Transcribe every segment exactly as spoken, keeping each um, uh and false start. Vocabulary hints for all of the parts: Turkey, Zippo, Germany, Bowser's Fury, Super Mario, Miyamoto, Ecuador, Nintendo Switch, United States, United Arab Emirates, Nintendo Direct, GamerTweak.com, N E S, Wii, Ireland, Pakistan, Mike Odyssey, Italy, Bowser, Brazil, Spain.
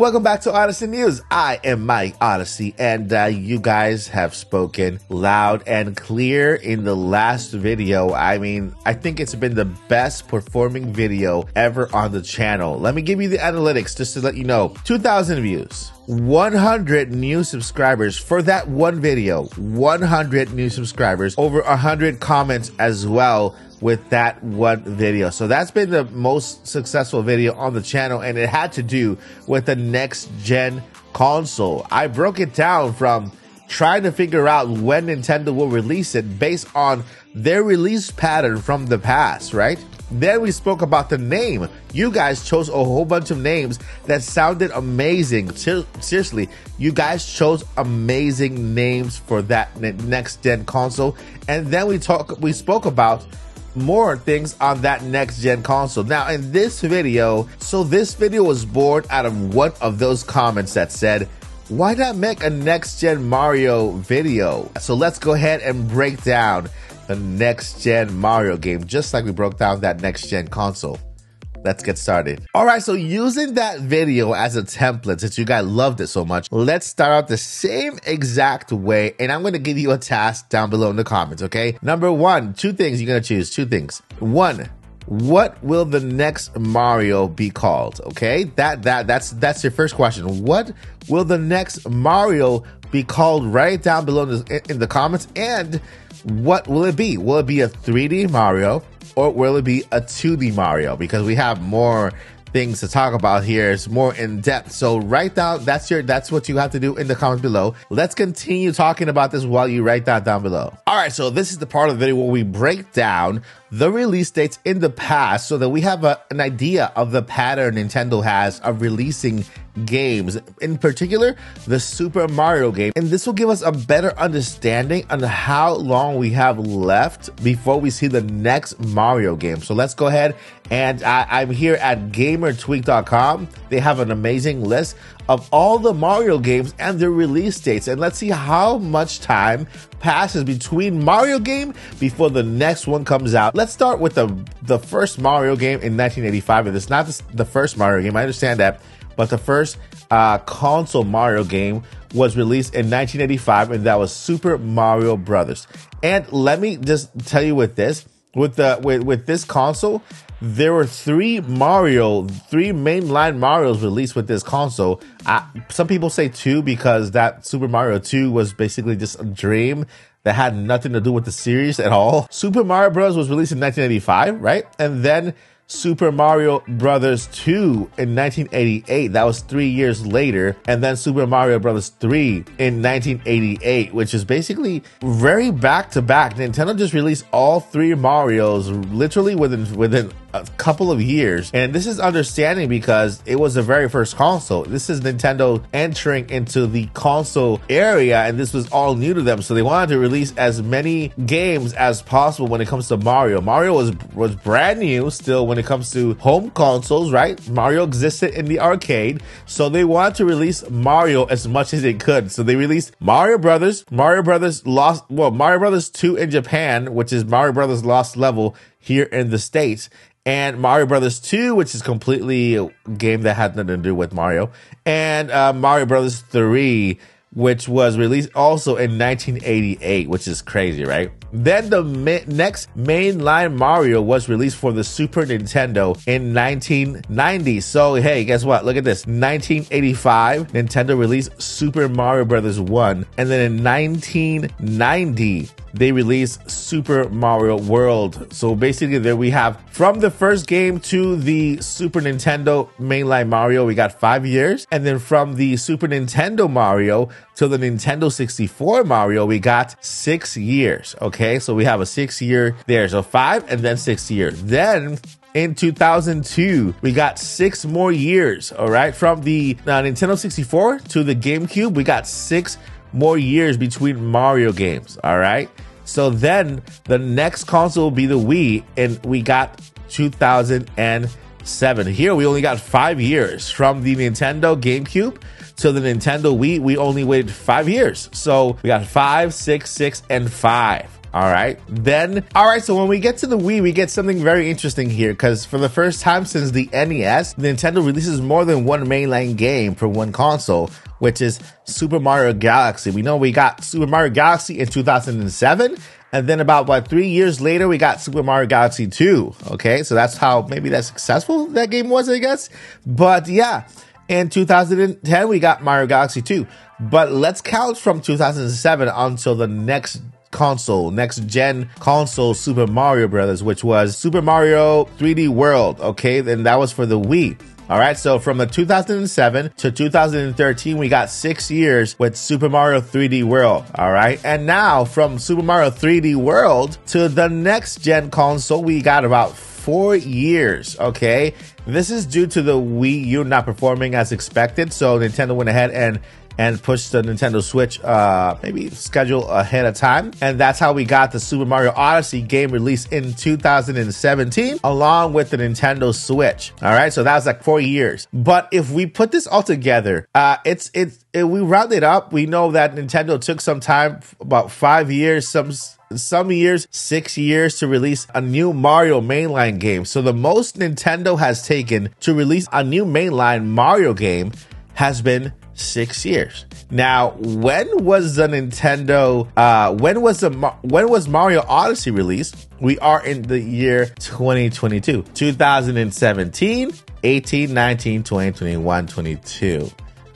Welcome back to Odyssey News. I am Mike Odyssey, and uh, you guys have spoken loud and clear in the last video. I mean, I think it's been the best performing video ever on the channel. Let me give you the analytics just to let you know. two thousand views. one hundred new subscribers for that one video. one hundred new subscribers. Over one hundred comments as well with that one video. So that's been the most successful video on the channel, and it had to do with the next gen console. I broke it down from trying to figure out when Nintendo will release it based on their release pattern from the past, right? Then we spoke about the name. You guys chose a whole bunch of names that sounded amazing. Seriously, you guys chose amazing names for that next gen console. And then we talk we spoke about more things on that next gen console. Now in this video, so this video was born out of one of those comments that said, why not make a next gen Mario video? So let's go ahead and break down the next gen Mario game, just like we broke down that next gen console. Let's get started. All right, so using that video as a template, since you guys loved it so much, let's start out the same exact way, and I'm gonna give you a task down below in the comments, okay? Number one, two things you're gonna choose, two things. One, what will the next Mario be called, okay? That that that's that's your first question. What will the next Mario be called? Write it down below in the, in the comments, and what will it be? Will it be a three D Mario? Or will it be a two D Mario? Because we have more things to talk about here. It's more in depth. So write down, that's your, that's what you have to do in the comments below. Let's continue talking about this while you write that down below. All right, so this is the part of the video where we break down the release dates in the past so that we have a, an idea of the pattern Nintendo has of releasing games, in particular the Super Mario game, and this will give us a better understanding on how long we have left before we see the next Mario game. So let's go ahead, and I, I'm here at Gamer Tweak dot com. They have an amazing list of all the Mario games and their release dates, and let's see how much time passes between Mario game before the next one comes out. Let's start with the the first Mario game in nineteen eighty-five, and it's not the first Mario game, I understand that, but the first uh, console Mario game was released in nineteen eighty-five, and that was Super Mario Brothers. And let me just tell you with this, with the with, with this console, there were three Mario, three mainline Marios released with this console. Uh, some people say two because that Super Mario two was basically just a dream that had nothing to do with the series at all. Super Mario Bros. Was released in nineteen eighty-five, right? And then Super Mario Brothers two in nineteen eighty-eight, that was three years later, and then Super Mario Brothers three in nineteen eighty-eight, which is basically very back-to-back. Nintendo just released all three Marios literally within within a couple of years, and this is understanding because it was the very first console. This is Nintendo entering into the console area, and this was all new to them, so they wanted to release as many games as possible when it comes to Mario. Mario was, was brand new still when it comes to home consoles, right? Mario existed in the arcade, so they wanted to release Mario as much as they could. So they released Mario Brothers, Mario Brothers Lost, well, Mario Brothers two in Japan, which is Mario Brothers Lost Level here in the States, and Mario Brothers two, which is completely a game that had nothing to do with Mario, and uh, Mario Brothers three, which was released also in nineteen eighty-eight, which is crazy, right? Then the ma next mainline Mario was released for the Super Nintendo in nineteen ninety. So hey, guess what? Look at this. nineteen eighty-five, Nintendo released Super Mario Brothers one, and then in nineteen ninety, they released Super Mario World. So basically there we have, from the first game to the Super Nintendo mainline Mario, we got five years. And then from the Super Nintendo Mario to the Nintendo sixty-four Mario, we got six years. Okay, so we have a six year there. So five and then six years. Then in two thousand two, we got six more years. All right, from the uh, Nintendo sixty-four to the GameCube, we got six more years between Mario games. All right, so then the next console will be the Wii, and we got two thousand seven. Here we only got five years. From the Nintendo GameCube to the Nintendo Wii, we only waited five years. So we got five, six, six, and five. All right, then. All right, so when we get to the Wii, we get something very interesting here, because for the first time since the N E S, Nintendo releases more than one mainline game for one console, which is Super Mario Galaxy. We know we got Super Mario Galaxy in two thousand seven, and then about, what, three years later, we got Super Mario Galaxy two, okay? So that's how maybe that's successful that game was, I guess. But yeah, in two thousand ten, we got Mario Galaxy two. But let's count from two thousand seven until the next console, next gen console Super Mario Brothers, which was Super Mario three D World, okay? Then that was for the Wii. All right, so from the two thousand seven to two thousand thirteen, we got six years with Super Mario three D World, all right? And now from Super Mario three D World to the next gen console, we got about four years, okay? This is due to the Wii U not performing as expected, so Nintendo went ahead and and push the Nintendo Switch uh, maybe schedule ahead of time. And that's how we got the Super Mario Odyssey game released in two thousand seventeen, along with the Nintendo Switch. All right, so that was like four years. But if we put this all together, uh, it's it's it, we round it up. We know that Nintendo took some time, about five years, some some years, six years to release a new Mario mainline game. So the most Nintendo has taken to release a new mainline Mario game has been six years. Now, when was the Nintendo? Uh, when was the when was Mario Odyssey released? We are in the year twenty twenty-two, two thousand seventeen, eighteen, nineteen, twenty, twenty-one, twenty-two.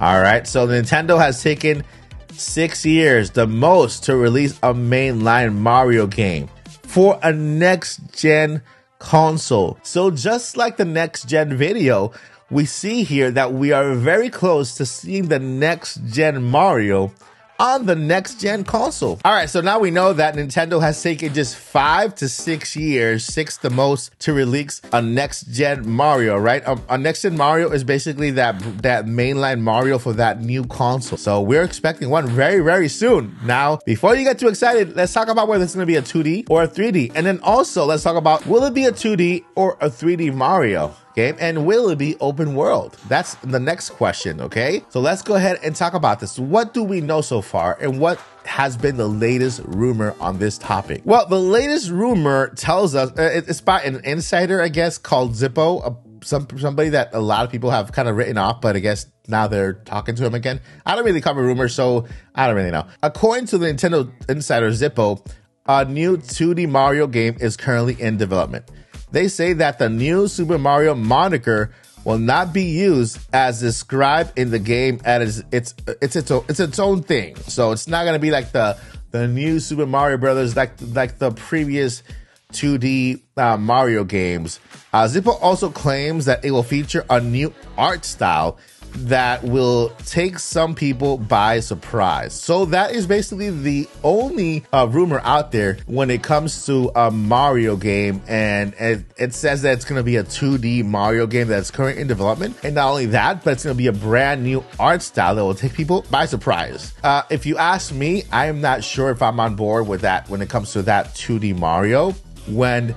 All right, so Nintendo has taken six years, the most, to release a mainline Mario game for a next gen console. So just like the next gen video, we see here that we are very close to seeing the next-gen Mario on the next-gen console. All right, so now we know that Nintendo has taken just five to six years, six the most, to release a next-gen Mario, right? A, a next-gen Mario is basically that, that mainline Mario for that new console. So we're expecting one very, very soon. Now, before you get too excited, let's talk about whether it's gonna be a two D or a three D. And then also, let's talk about, will it be a two D or a three D Mario? Game, and will it be open world? That's the next question, okay? So let's go ahead and talk about this. What do we know so far, and what has been the latest rumor on this topic? Well, the latest rumor tells us, uh, it's by an insider, I guess, called Zippo, uh, some, somebody that a lot of people have kind of written off, but I guess now they're talking to him again. I don't really cover rumors, so I don't really know. According to the Nintendo insider Zippo, a new two D Mario game is currently in development. They say that the new Super Mario moniker will not be used as described in the game as it's it's its own, it's its own thing. So it's not gonna be like the the new Super Mario Brothers, like like the previous two D uh, Mario games. Uh, Zippo also claims that it will feature a new art style that will take some people by surprise. So that is basically the only uh, rumor out there when it comes to a Mario game, and it, it says that it's gonna be a two D Mario game that's currently in development. And not only that, but it's gonna be a brand new art style that will take people by surprise. Uh, if you ask me, I am not sure if I'm on board with that when it comes to that two D Mario, when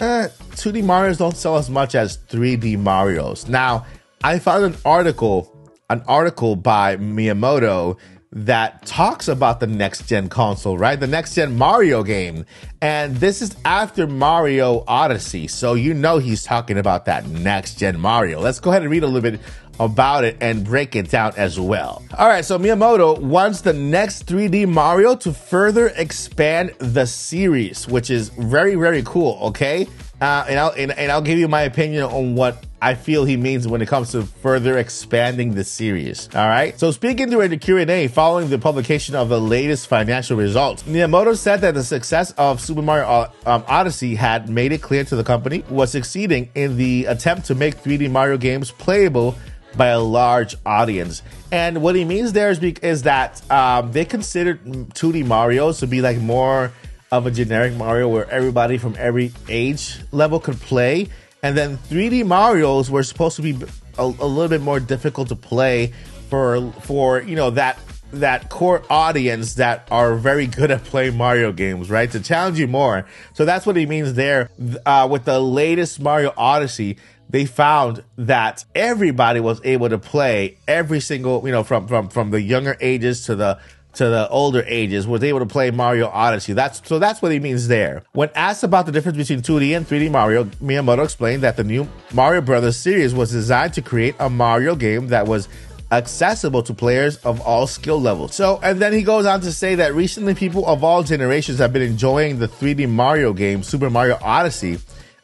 eh, two D Marios don't sell as much as three D Marios. Now, I found an article, an article by Miyamoto that talks about the next-gen console, right? The next-gen Mario game. And this is after Mario Odyssey. So you know he's talking about that next-gen Mario. Let's go ahead and read a little bit about it and break it down as well. All right, so Miyamoto wants the next three D Mario to further expand the series, which is very, very cool, okay? Uh, and, I'll, and, and I'll give you my opinion on what I feel he means when it comes to further expanding the series, all right? So speaking during the Q and A following the publication of the latest financial results, Miyamoto said that the success of Super Mario um, Odyssey had made it clear to the company was succeeding in the attempt to make three D Mario games playable by a large audience. And what he means there is, is that um, they considered two D Mario to be like more of a generic Mario where everybody from every age level could play. And then three D Marios were supposed to be a, a little bit more difficult to play for, for you know, that that core audience that are very good at playing Mario games, right? To challenge you more. So that's what he means there. Uh, with the latest Mario Odyssey, they found that everybody was able to play every single, you know, from, from, from the younger ages to the to the older ages was able to play Mario Odyssey. That's so that's what he means there. When asked about the difference between two D and three D Mario, Miyamoto explained that the new Mario Brothers series was designed to create a Mario game that was accessible to players of all skill levels. So, and then he goes on to say that recently people of all generations have been enjoying the three D Mario game, Super Mario Odyssey,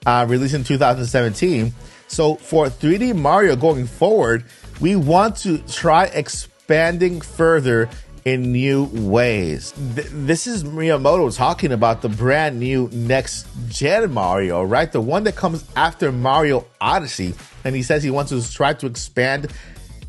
uh, released in two thousand seventeen. So for three D Mario going forward, we want to try expanding further in new ways. Th this is Miyamoto talking about the brand new next gen Mario, right? The one that comes after Mario Odyssey. And he says he wants to try to expand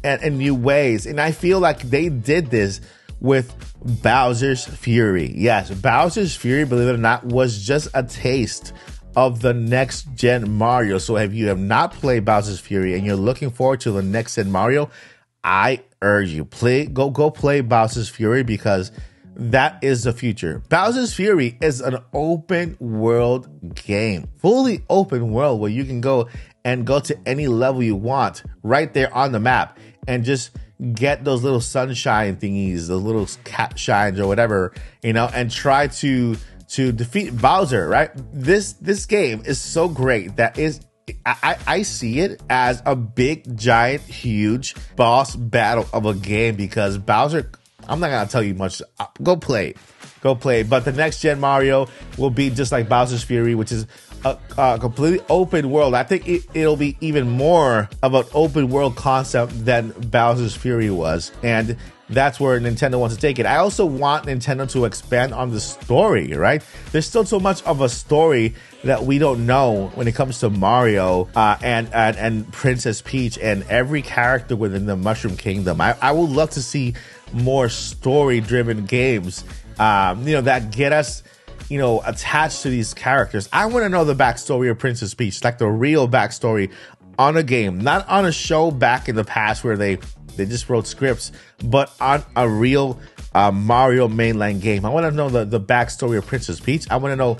and in new ways. And I feel like they did this with Bowser's Fury. Yes, Bowser's Fury, believe it or not, was just a taste of the next gen Mario. So if you have not played Bowser's Fury and you're looking forward to the next gen Mario, I urge you, play go go play Bowser's Fury, because that is the future. Bowser's Fury is an open world game, fully open world, where you can go and go to any level you want right there on the map and just get those little sunshine thingies, those little cat shines or whatever, you know, and try to to defeat Bowser, right? This this game is so great that is I, I see it as a big, giant, huge boss battle of a game, because Bowser, I'm not gonna tell you much. Go play it. Go play it. But the next gen Mario will be just like Bowser's Fury, which is a, a completely open world. I think it, it'll be even more of an open world concept than Bowser's Fury was. And that's where Nintendo wants to take it. I also want Nintendo to expand on the story, right? There's still so much of a story that we don't know when it comes to Mario uh, and, and and Princess Peach and every character within the Mushroom Kingdom. I, I would love to see more story-driven games, um, you know, that get us, you know, attached to these characters. I want to know the backstory of Princess Peach, like the real backstory on a game, not on a show back in the past where they They just wrote scripts, but on a real uh, Mario mainline game. I want to know the, the backstory of Princess Peach. I want to know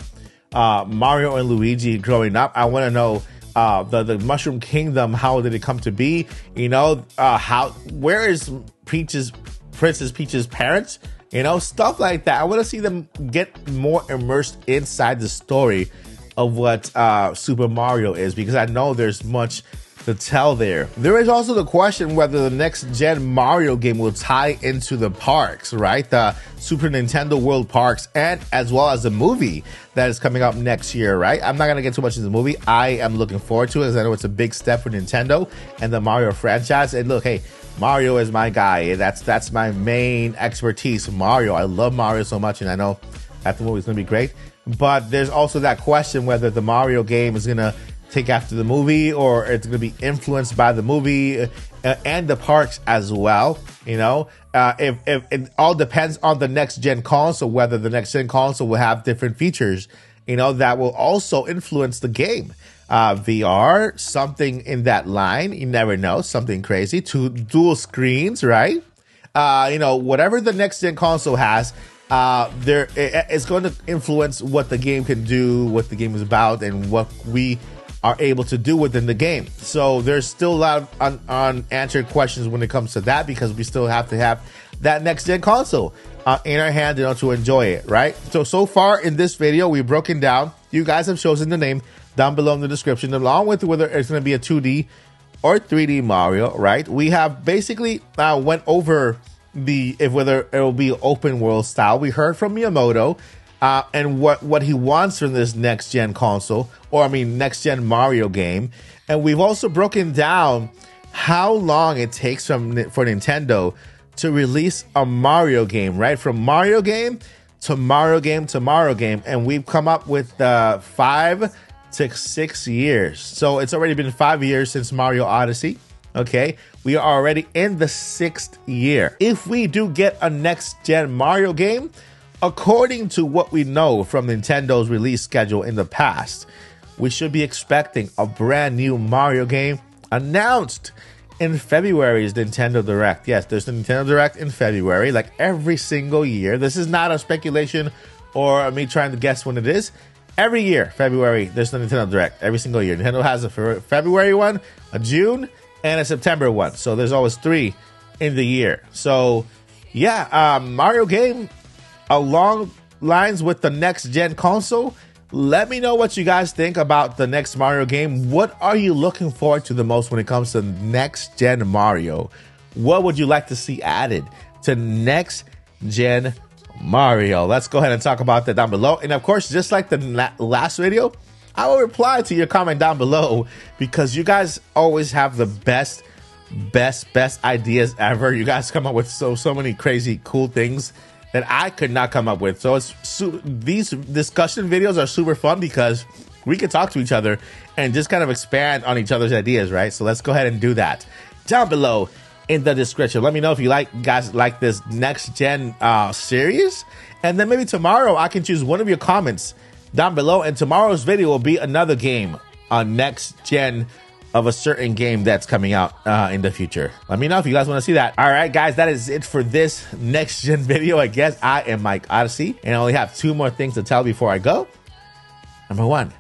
uh, Mario and Luigi growing up. I want to know uh, the, the Mushroom Kingdom. How did it come to be? You know, uh, how, where is Peach's, Princess Peach's parents? You know, stuff like that. I want to see them get more immersed inside the story of what uh, Super Mario is, because I know there's much to tell there. There is also the question whether the next gen Mario game will tie into the parks, right? The Super Nintendo World parks, and as well as the movie that is coming up next year, right? I'm not gonna get too much into the movie. I am looking forward to it, as I know it's a big step for Nintendo and the Mario franchise. And look, hey, Mario is my guy. That's that's my main expertise, Mario. I love Mario so much, and I know that the movie's gonna be great. But there's also that question whether the Mario game is gonna take after the movie, or it's going to be influenced by the movie uh, and the parks as well. You know, uh, if, if it all depends on the next gen console, whether the next gen console will have different features, you know, that will also influence the game. Uh, V R, something in that line, you never know, something crazy, two dual screens, right? Uh, you know, whatever the next gen console has, Uh, there it, it's going to influence what the game can do, what the game is about, and what we are able to do within the game. So there's still a lot of un unanswered questions when it comes to that, because we still have to have that next gen console uh, in our hand in order to enjoy it, right? So, so far in this video, we've broken down. You guys have chosen the name down below in the description, along with whether it's going to be a two D or three D Mario, right? We have basically uh, went over the if whether it will be open world style. We heard from Miyamoto uh, and what what he wants from this next gen console, or I mean next gen Mario game. And we've also broken down how long it takes from for Nintendo to release a Mario game, right? From Mario game to Mario game to Mario game, and we've come up with uh, five to six years. So it's already been five years since Mario Odyssey. Okay, we are already in the sixth year. If we do get a next-gen Mario game, according to what we know from Nintendo's release schedule in the past, we should be expecting a brand new Mario game announced in February's Nintendo Direct. Yes, there's the Nintendo Direct in February, like every single year. This is not a speculation or me trying to guess when it is. Every year, February, there's the Nintendo Direct. Every single year. Nintendo has a February one, a June, and a September one. So there's always three in the year. So yeah, uh, Mario game along lines with the next-gen console. Let me know what you guys think about the next Mario game. What are you looking forward to the most when it comes to next-gen Mario? What would you like to see added to next-gen Mario? Let's go ahead and talk about that down below. And, of course, just like the la- last video, I will reply to your comment down below because you guys always have the best, best, best ideas ever. You guys come up with so, so many crazy, cool things that I could not come up with. So it's su- these discussion videos are super fun because we can talk to each other and just kind of expand on each other's ideas, right? So let's go ahead and do that down below in the description. Let me know if you like guys like this next gen uh, series, and then maybe tomorrow I can choose one of your comments down below, and tomorrow's video will be another game on next gen of a certain game that's coming out uh, in the future. Let me know if you guys want to see that. All right, guys, that is it for this next gen video. I guess I am Mike Odyssey, and I only have two more things to tell before I go. Number one,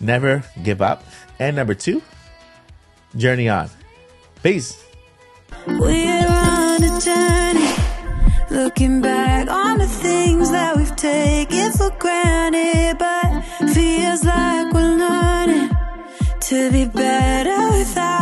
never give up. And number two, journey on. Peace. We're on a journey, looking back on the things that we've taken for granted, but feels like we're learning to be better without